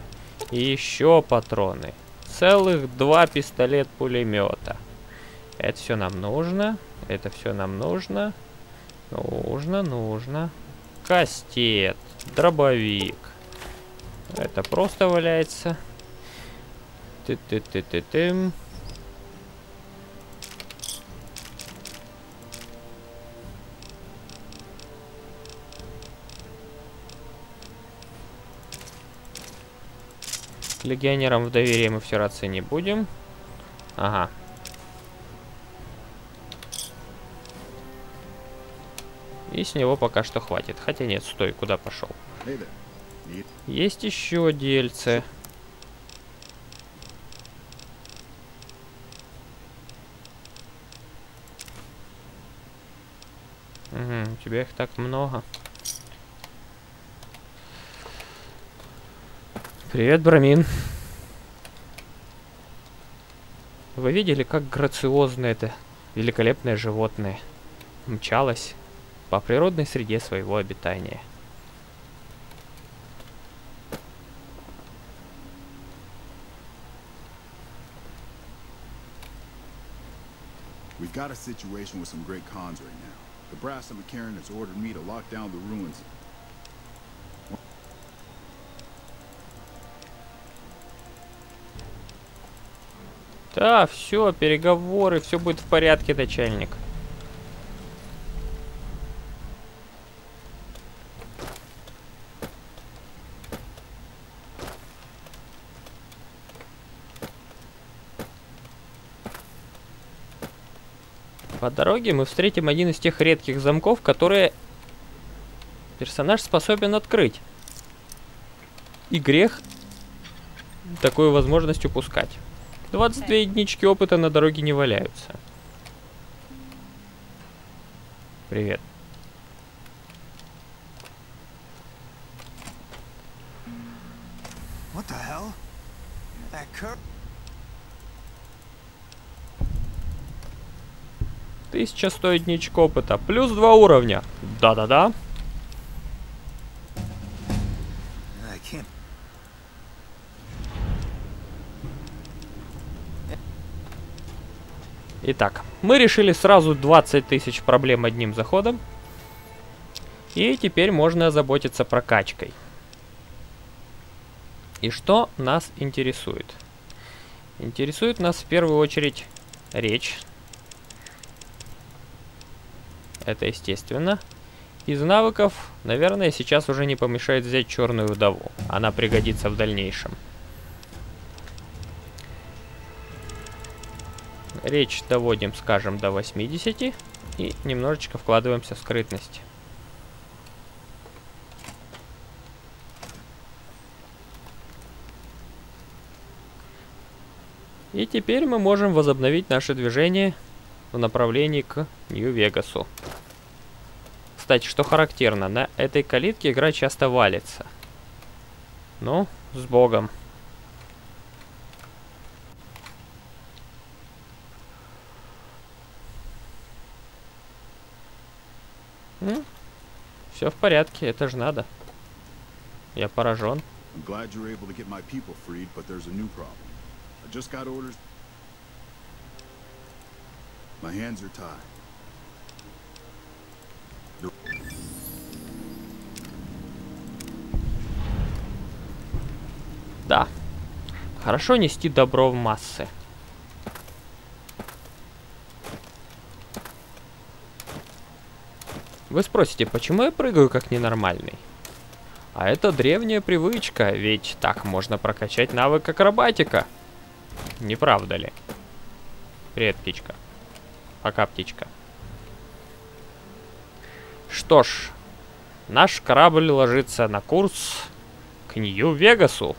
еще патроны. Целых 2 пистолет-пулемета. Это все нам нужно. Это все нам нужно. Нужно, нужно. Кастет, дробовик. Это просто валяется. Ты-ты-ты-ты-ты. К легионерам в доверие мы втираться не будем. Ага. И с него пока что хватит. Хотя нет, стой, куда пошел? Есть еще дельце. Угу, у тебя их так много. Привет, Брахмин. Вы видели, как грациозно это великолепное животное мчалось по природной среде своего обитания? We've got a situation with some great cons right now. The brass of McCarran has ordered me to lock down the ruins. Да, все, переговоры, все будет в порядке, начальник. По дороге мы встретим один из тех редких замков, которые персонаж способен открыть. И грех такую возможность упускать. 22 единички опыта на дороге не валяются. Привет. Тысяча стоит единичек опыта. Плюс 2 уровня. Да-да-да. Итак, мы решили сразу 20 тысяч проблем одним заходом. И теперь можно озаботиться прокачкой. И что нас интересует? Интересует нас в первую очередь речь. Это естественно. Из навыков, наверное, сейчас уже не помешает взять черную вдову. Она пригодится в дальнейшем. Речь доводим, скажем, до 80. И немножечко вкладываемся в скрытность. И теперь мы можем возобновить наше движение в направлении к Нью-Вегасу. Кстати, что характерно, на этой калитке игра часто валится. Ну, с богом. Все в порядке, это же надо. Я поражен. Да. Хорошо нести добро в массы. Вы спросите, почему я прыгаю как ненормальный? А это древняя привычка, ведь так можно прокачать навык акробатика. Не правда ли? Привет, птичка. Пока, птичка. Что ж, наш корабль ложится на курс к Нью-Вегасу.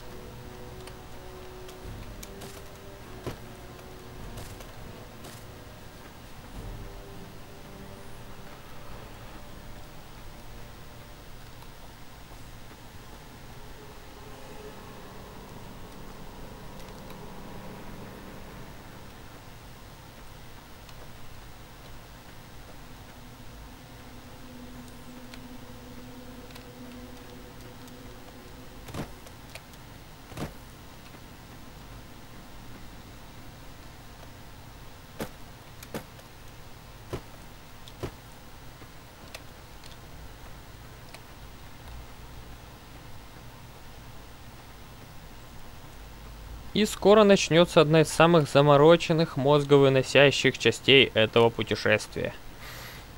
И скоро начнется одна из самых замороченных мозговыносящих частей этого путешествия.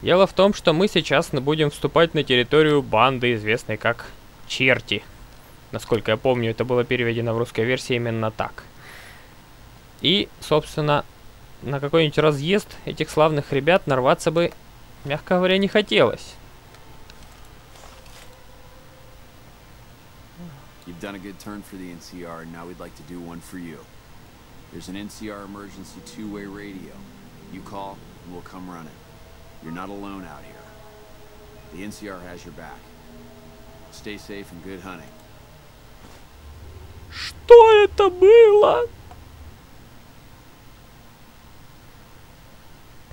Дело в том, что мы сейчас будем вступать на территорию банды, известной как Черти. Насколько я помню, это было переведено в русской версии именно так. И, собственно, на какой-нибудь разъезд этих славных ребят нарваться бы, мягко говоря, не хотелось. You've done a good turn for the NCR, and now we'd like to do one for you. There's an NCR emergency two-way radio. You call, and we'll come running. You're not alone out here. The NCR has your back. Stay safe and good hunting. Что это было?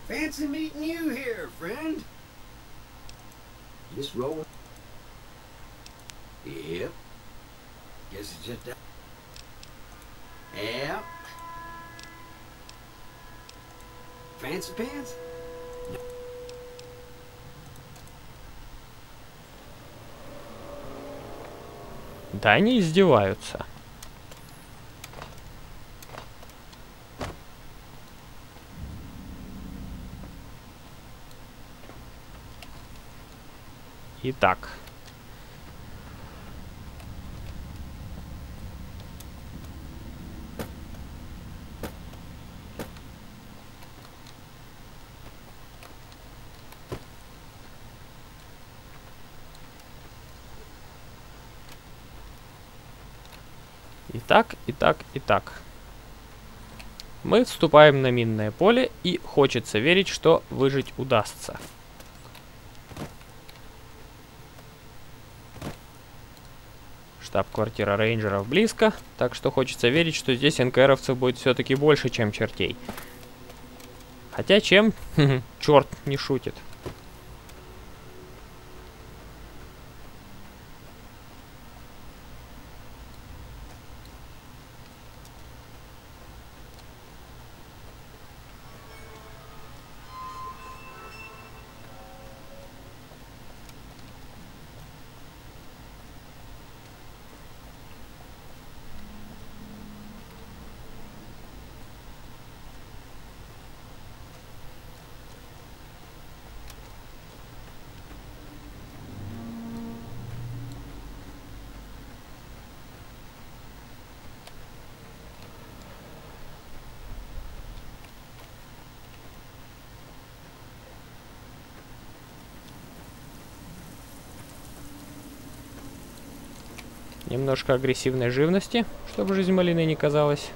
Fancy meeting you here, friend. Just roll. Yep. Guess it's just that. Yeah. Fancy pants? No. Да они издеваются. Итак. Итак, итак, итак. Мы вступаем на минное поле, и хочется верить, что выжить удастся. Штаб-квартира рейнджеров близко, так что хочется верить, что здесь НКРовцев будет все-таки больше, чем чертей. Хотя чем? Черт не шутит. Немножко агрессивной живности, чтобы жизнь малины не казалась.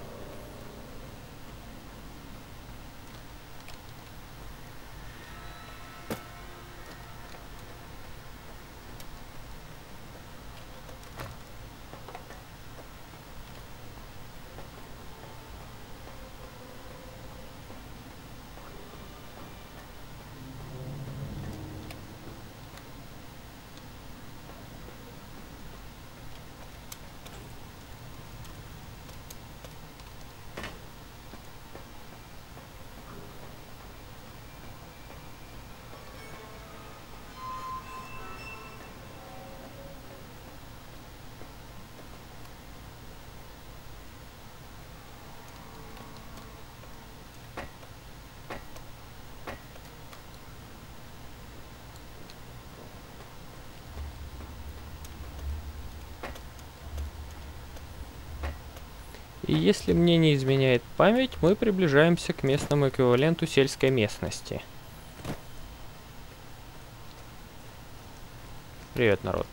И если мне не изменяет память, мы приближаемся к местному эквиваленту сельской местности. Привет, народ.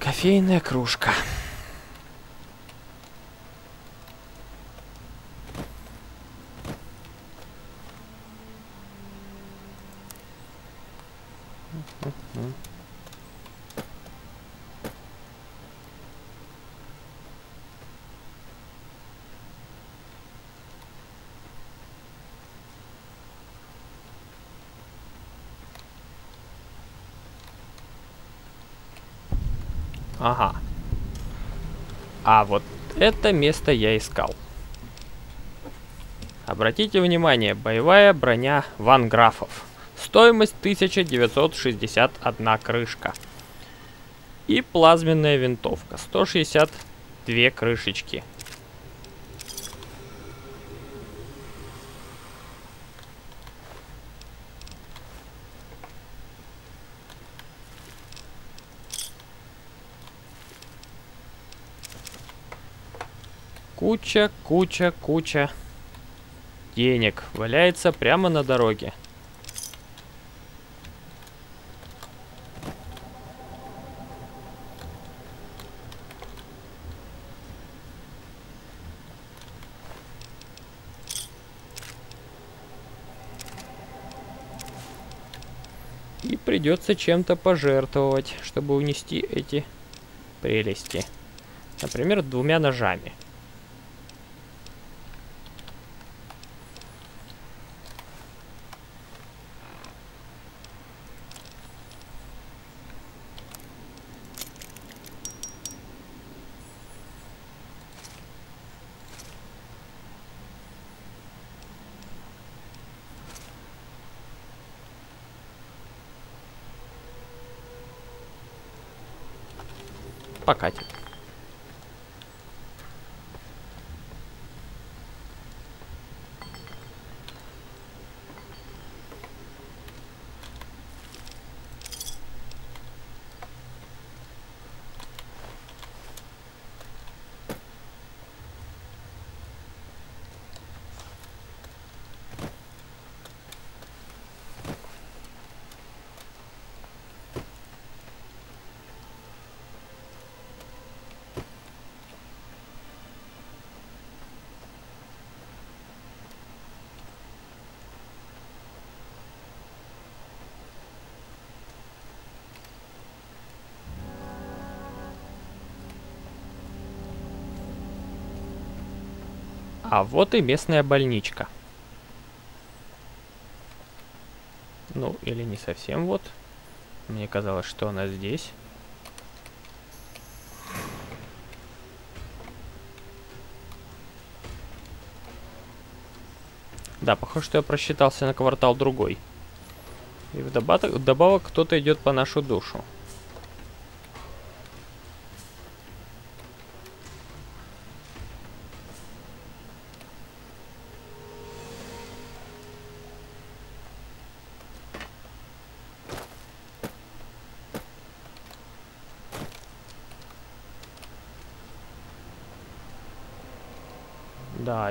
Кофейная кружка. Ага. А вот это место я искал. Обратите внимание, боевая броня ванграфов. Стоимость 1961 крышка. И плазменная винтовка. 162 крышечки. Куча денег валяется прямо на дороге. И придется чем-то пожертвовать, чтобы унести эти прелести. Например, 2 ножами. Покатит. А вот и местная больничка. Ну, или не совсем вот. Мне казалось, что она здесь. Да, похоже, что я просчитался на квартал другой. И вдобавок кто-то идет по нашу душу.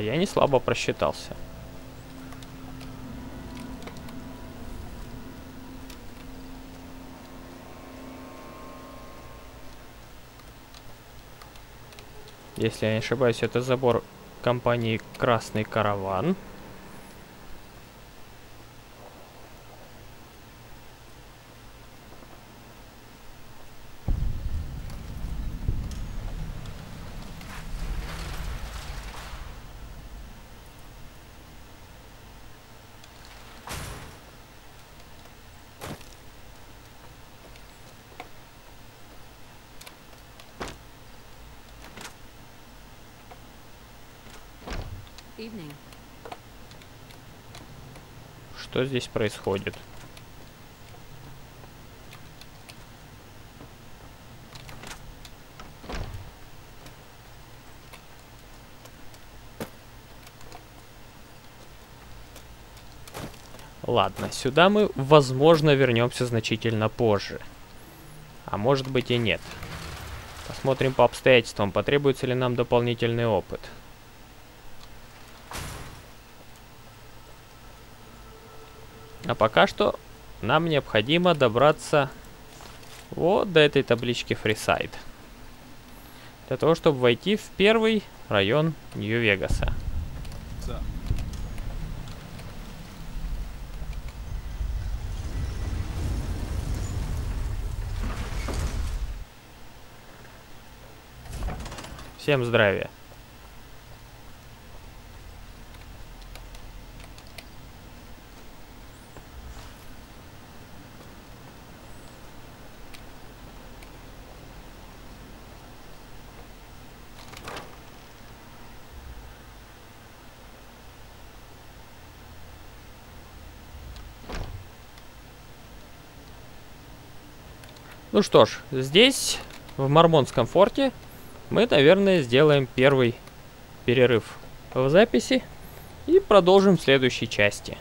Я не слабо просчитался. Если я не ошибаюсь, это забор компании «Красный караван». Что здесь происходит? Ладно, сюда мы, возможно, вернемся значительно позже. А может быть и нет. Посмотрим по обстоятельствам, потребуется ли нам дополнительный опыт. А пока что нам необходимо добраться вот до этой таблички Фрисайд. Для того, чтобы войти в первый район Нью-Вегаса. Да. Всем здравия. Ну что ж, здесь, в Мормонском форте, мы, наверное, сделаем первый перерыв в записи и продолжим в следующей части.